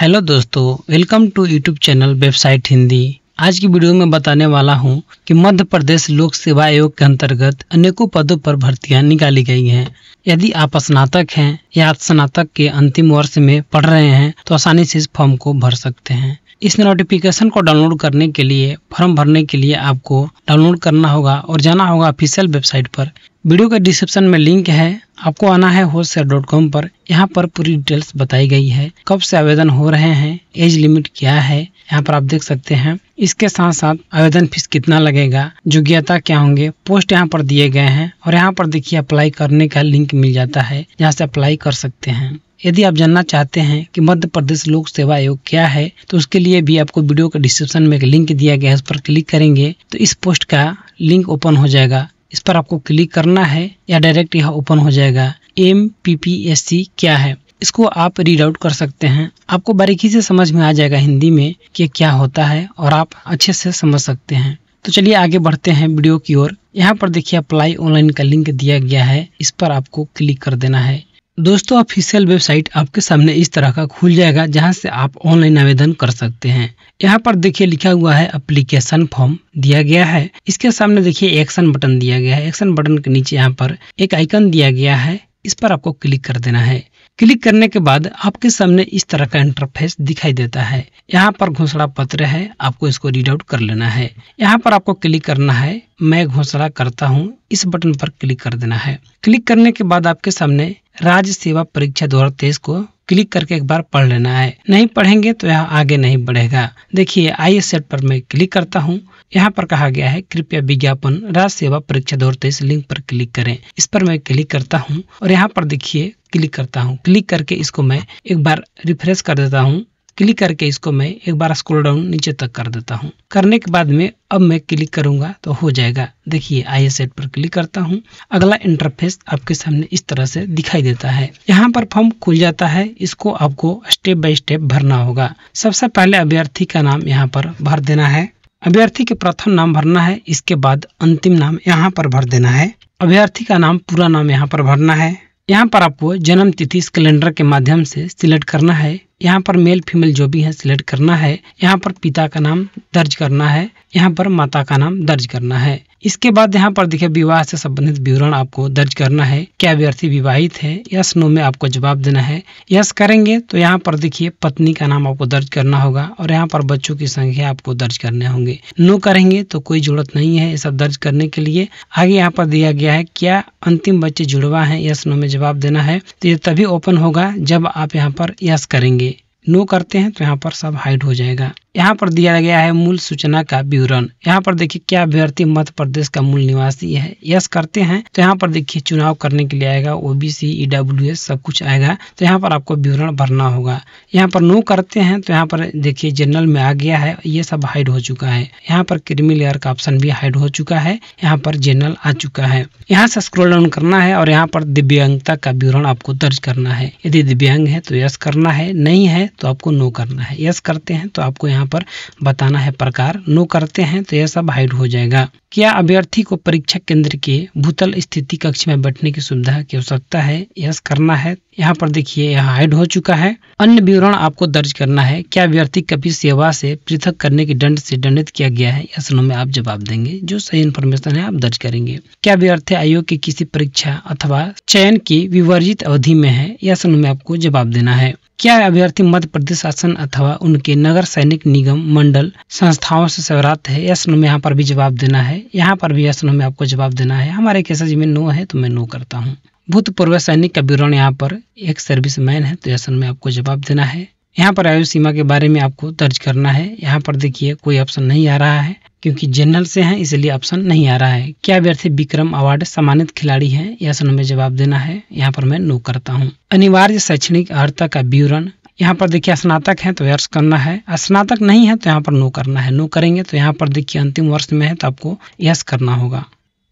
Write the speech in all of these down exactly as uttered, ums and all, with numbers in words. Hello दोस्तों, welcome to YouTube channel website Hindi. आज की वीडियो में बताने वाला हूं कि मध्य प्रदेश लोक सेवा आयोग के अंतर्गत अनेकों पदों पर भर्तियां निकाली गई हैं। यदि आप स्नातक हैं या स्नातक के अंतिम वर्ष में पढ़ रहे हैं तो आसानी से इस फॉर्म को भर सकते हैं। इस नोटिफिकेशन को डाउनलोड करने के लिए, फॉर्म भरने के लिए आपको डाउनलोड करना होगा और जाना होगा ऑफिशियल वेबसाइट पर। वीडियो के डिस्क्रिप्शन में लिंक है, आपको आना है होशशेयर डॉट कॉम पर। यहाँ पर पूरी डिटेल्स बताई गई है, कब से आवेदन हो रहे हैं, एज लिमिट क्या है, यहाँ पर आप देख सकते हैं। इसके साथ साथ आवेदन फीस कितना लगेगा, योग्यता क्या होंगे, पोस्ट यहाँ पर दिए गए हैं और यहाँ पर देखिए अप्लाई करने का लिंक मिल जाता है, यहाँ से अप्लाई कर सकते हैं। यदि आप जानना चाहते हैं कि मध्य प्रदेश लोक सेवा आयोग क्या है तो उसके लिए भी आपको वीडियो के डिस्क्रिप्शन में एक लिंक दिया गया है, इस पर क्लिक करेंगे तो इस पोस्ट का लिंक ओपन हो जाएगा। इस पर आपको क्लिक करना है या डायरेक्ट यह ओपन हो जाएगा। M P P S C क्या है, इसको आप रीड आउट कर सकते हैं, आपको बारीकी से समझ में आ जाएगा हिंदी में कि क्या होता है और आप अच्छे से समझ सकते हैं। तो चलिए आगे बढ़ते हैं वीडियो की ओर। यहाँ पर देखिए अप्लाई ऑनलाइन का लिंक दिया गया है, इस पर आपको क्लिक कर देना है। दोस्तों, ऑफिशियल वेबसाइट आपके सामने इस तरह का खुल जाएगा जहां से आप ऑनलाइन आवेदन कर सकते हैं। यहां पर देखिए लिखा हुआ है एप्लीकेशन फॉर्म दिया गया है, इसके सामने देखिए एक्शन बटन दिया गया है। एक्शन बटन के नीचे यहां पर एक आइकन दिया गया है, इस पर आपको क्लिक कर देना है। क्लिक करने के बाद आपके सामने इस तरह का इंटरफेस दिखाई देता है। यहाँ पर घोषणा पत्र है, आपको इसको रीड आउट कर लेना है। यहाँ पर आपको क्लिक करना है, मैं घोषणा करता हूँ, इस बटन पर क्लिक कर देना है। क्लिक करने के बाद आपके सामने राज्य सेवा परीक्षा दो हजार तेईस को क्लिक करके एक बार पढ़ लेना है। नहीं पढ़ेंगे तो यह आगे नहीं बढ़ेगा। देखिए आई सेट पर मैं क्लिक करता हूँ, यहाँ पर कहा गया है कृपया विज्ञापन राज्य सेवा परीक्षा दो हजार तेईस लिंक पर क्लिक करें। इस पर मैं क्लिक करता हूँ और यहाँ पर देखिए क्लिक करता हूँ। क्लिक करके इसको मैं एक बार रिफ्रेश कर देता हूँ। क्लिक करके इसको मैं एक बार स्क्रॉल डाउन नीचे तक कर देता हूँ। करने के बाद में अब मैं क्लिक करूंगा तो हो जाएगा। देखिए आई सेट पर क्लिक करता हूँ, अगला इंटरफेस आपके सामने इस तरह से दिखाई देता है। यहाँ पर फॉर्म खुल जाता है, इसको आपको स्टेप बाय स्टेप भरना होगा। सबसे पहले अभ्यर्थी का नाम यहाँ पर भर देना है। अभ्यर्थी के प्रथम नाम भरना है, इसके बाद अंतिम नाम यहाँ पर भर देना है। अभ्यर्थी का नाम, पूरा नाम यहाँ पर भरना है। यहाँ पर आपको जन्म तिथि इस कैलेंडर के माध्यम से सिलेक्ट करना है। यहाँ पर मेल फीमेल जो भी है सिलेक्ट करना है। यहाँ पर पिता का नाम दर्ज करना है, यहाँ पर माता का नाम दर्ज करना है। इसके बाद यहाँ पर देखिए विवाह से संबंधित विवरण आपको दर्ज करना है। क्या अभ्यर्थी विवाहित है, यस नो में आपको जवाब देना है। यस करेंगे तो यहाँ पर देखिए पत्नी का नाम आपको दर्ज करना होगा और यहाँ पर बच्चों की संख्या आपको दर्ज करने होंगे। नो करेंगे तो कोई जरूरत नहीं है ये सब दर्ज करने के लिए। आगे यहाँ पर दिया गया है क्या अंतिम बच्चे जुड़वा है, यस नो में जवाब देना है। तो ये तभी ओपन होगा जब आप यहाँ पर यस करेंगे। नो करते हैं तो यहाँ पर सब हाइड हो जाएगा। यहाँ पर दिया गया है मूल सूचना का विवरण। यहाँ पर देखिए क्या अभ्यर्थी मध्य प्रदेश का मूल निवासी है, यस करते हैं तो यहाँ पर देखिए चुनाव करने के लिए आएगा, ओबीसी ई डब्ल्यू एस सब कुछ आएगा। तो यहाँ पर आपको विवरण भरना होगा। यहाँ पर नो करते हैं तो यहाँ पर देखिए जनरल में आ गया है, ये सब हाइड हो चुका है। यहाँ पर क्रीमी लेयर का ऑप्शन भी हाइड हो चुका है, यहाँ पर जनरल आ चुका है। यहाँ से स्क्रॉल डाउन करना है और यहाँ पर दिव्यांगता का विवरण आपको दर्ज करना है। यदि दिव्यांग है तो यस करना है, नहीं है तो आपको नो करना है। यस करते हैं तो आपको यहाँ पर बताना है प्रकार। नो करते हैं तो यह सब हाइड हो जाएगा। क्या अभ्यर्थी को परीक्षा केंद्र के भूतल स्थिति कक्ष में बैठने की सुविधा की आवश्यकता है, यस करना है। यहाँ पर देखिए यह हाइड हो चुका है। अन्य विवरण आपको दर्ज करना है। क्या अभ्यर्थी कभी सेवा से पृथक करने के दंड से दंडित किया गया है, यस नो में आप जवाब देंगे। जो सही इन्फॉर्मेशन है आप दर्ज करेंगे। क्या अभ्यर्थी आयोग की किसी परीक्षा अथवा चयन की विवर्जित अवधि में है, यस नो में आपको जवाब देना है। क्या अभ्यर्थी मध्य प्रदेश शासन अथवा उनके नगर सैनिक निगम मंडल संस्थाओं से सेवारत है, यस नो में यहाँ पर भी जवाब देना है। यहाँ पर भी यस नो में आपको जवाब देना है। हमारे केसेज में नो है तो मैं नो करता हूँ। भूतपूर्व सैनिक का विवरण, यहाँ पर एक सर्विसमैन है तो यस नो में आपको जवाब देना है। यहाँ पर आयु सीमा के बारे में आपको दर्ज करना है। यहाँ पर देखिए कोई ऑप्शन नहीं आ रहा है क्योंकि जनरल से है इसलिए ऑप्शन नहीं आ रहा है। क्या अभ्यर्थी विक्रम अवार्ड सम्मानित खिलाड़ी है, यस नो में जवाब देना है। यहाँ पर मैं नो करता हूँ। अनिवार्य शैक्षणिक अर्हता का विवरण, यहाँ पर देखिए स्नातक है तो यस करना है, स्नातक नहीं है तो यहाँ पर नो करना है। नो करेंगे तो यहाँ पर देखिए अंतिम वर्ष में है तो आपको यस करना होगा।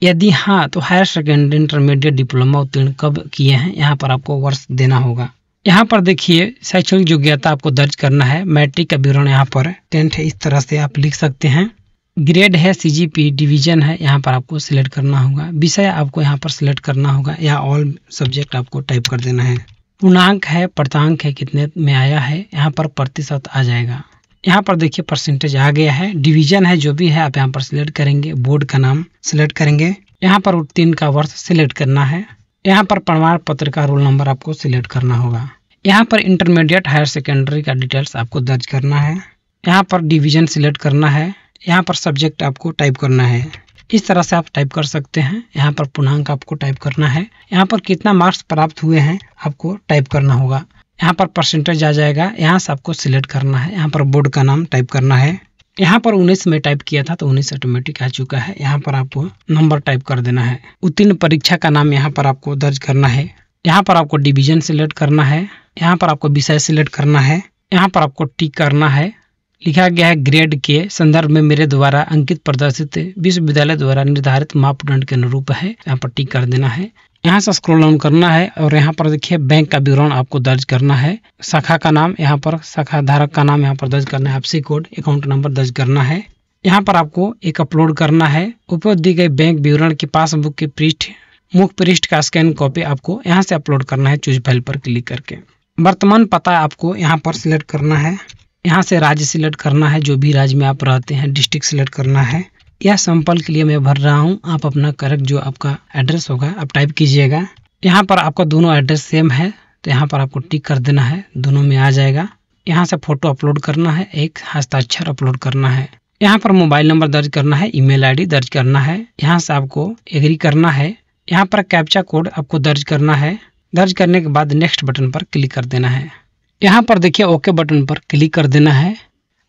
यदि हाँ तो हायर सेकेंडरी इंटरमीडिएट डिप्लोमा उत्तीर्ण कब किए हैं, यहाँ पर आपको वर्ष देना होगा। यहाँ पर देखिए शैक्षणिक योग्यता आपको दर्ज करना है। मैट्रिक का विवरण यहाँ पर टेंथ है, इस तरह से आप लिख सकते हैं। ग्रेड है, सी जी पी डिवीजन है, यहाँ पर आपको सिलेक्ट करना होगा। विषय आपको यहाँ पर सिलेक्ट करना होगा या ऑल सब्जेक्ट आपको टाइप कर देना है। पूर्णांक है, प्रतांक है, कितने में आया है, यहाँ पर प्रतिशत आ जाएगा। यहाँ पर देखिए परसेंटेज आ गया है, डिवीजन है जो भी है आप यहाँ पर सिलेक्ट करेंगे, बोर्ड का नाम सिलेक्ट करेंगे, यहाँ पर उत्तीर्ण का वर्ष सिलेक्ट करना है, यहाँ पर प्रमाण पत्र का रोल नंबर आपको सिलेक्ट करना होगा, यहाँ पर इंटरमीडिएट हायर सेकेंडरी का डिटेल्स आपको दर्ज करना है, यहाँ पर डिवीजन सिलेक्ट करना है, यहाँ पर सब्जेक्ट आपको टाइप करना है। इस तरह से आप टाइप कर सकते हैं। यहाँ पर पूर्णांक आपको टाइप करना है, यहाँ पर कितना मार्क्स प्राप्त हुए हैं आपको टाइप करना होगा, यहाँ पर परसेंटेज आ जाएगा, यहाँ से आपको सिलेक्ट करना है, यहाँ पर बोर्ड का नाम टाइप करना है। यहाँ पर उन्नीस में टाइप किया था तो उन्नीस ऑटोमेटिक आ चुका है, यहाँ पर आपको नंबर टाइप कर देना है, उत्तीर्ण परीक्षा का नाम यहाँ पर आपको दर्ज करना है, यहाँ पर आपको डिवीजन सिलेक्ट करना है, यहाँ पर आपको विषय सिलेक्ट करना है, यहाँ पर आपको टिक करना है। लिखा गया है ग्रेड के संदर्भ में मेरे द्वारा अंकित प्रदर्शित विश्वविद्यालय द्वारा निर्धारित मापदंड के अनुरूप है, यहाँ पर टिक कर देना है। यहाँ से स्क्रॉल डाउन करना है और यहाँ पर देखिए बैंक का विवरण आपको दर्ज करना है, शाखा का नाम, यहाँ पर शाखा धारक का नाम यहाँ पर दर्ज करना है, आपसी कोड, अकाउंट नंबर दर्ज करना है। यहाँ पर आपको एक अपलोड करना है। ऊपर दी गई बैंक विवरण की पासबुक के पृष्ठ मुख्य पृष्ठ का स्कैन कॉपी आपको यहाँ से अपलोड करना है, चूज फाइल पर क्लिक करके। वर्तमान पता आपको यहाँ पर सिलेक्ट करना है, यहाँ से राज्य सिलेक्ट करना है, जो भी राज्य में आप रहते हैं डिस्ट्रिक्ट सिलेक्ट करना है। यह सैंपल के लिए मैं भर रहा हूँ, आप अपना करेक्ट जो आपका एड्रेस होगा आप टाइप कीजिएगा। यहाँ पर आपका दोनों एड्रेस सेम है तो यहाँ पर आपको टिक कर देना है, दोनों में आ जाएगा। यहाँ से फोटो अपलोड करना है, एक हस्ताक्षर अपलोड करना है, यहाँ पर मोबाइल नंबर दर्ज करना है, ईमेल आईडी दर्ज करना है, यहाँ से आपको एग्री करना है, यहाँ पर कैप्चा कोड आपको दर्ज करना है। दर्ज करने के बाद नेक्स्ट बटन पर क्लिक कर देना है, यहाँ पर देखिए ओके बटन पर क्लिक कर देना है।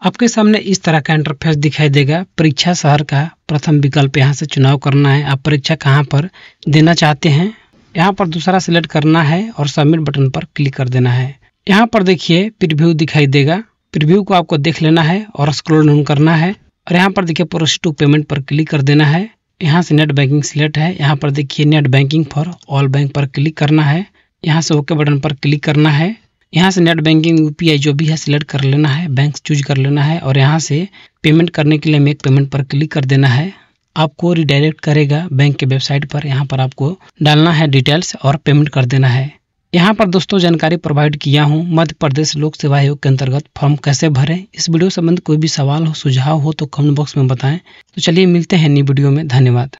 आपके सामने इस तरह का इंटरफेस दिखाई देगा। परीक्षा शहर का प्रथम विकल्प यहाँ से चुनाव करना है, आप परीक्षा कहाँ पर देना चाहते हैं, यहाँ पर दूसरा सिलेक्ट करना है और सबमिट बटन पर क्लिक कर देना है। यहाँ पर देखिए प्रीव्यू दिखाई देगा, प्रीव्यू को आपको देख लेना है और स्क्रॉल डाउन करना है और यहाँ पर देखिए प्रोसीड टू पेमेंट पर क्लिक कर देना है। यहाँ से नेट बैंकिंग सिलेक्ट है, यहाँ पर देखिए net banking for all bank पर क्लिक करना है, यहाँ से ओके बटन पर क्लिक करना है, यहाँ से नेट बैंकिंग यूपीआई जो भी है सिलेक्ट कर लेना है, बैंक चूज कर लेना है और यहाँ से पेमेंट करने के लिए मेक पेमेंट पर क्लिक कर देना है। आपको रिडायरेक्ट करेगा बैंक के वेबसाइट पर, यहाँ पर आपको डालना है डिटेल्स और पेमेंट कर देना है। यहाँ पर दोस्तों जानकारी प्रोवाइड किया हूँ मध्य प्रदेश लोक सेवा आयोग के अंतर्गत फॉर्म कैसे भरें। इस वीडियो संबंधी कोई भी सवाल हो, सुझाव हो तो कमेंट बॉक्स में बताएं। तो चलिए मिलते हैं नई वीडियो में, धन्यवाद।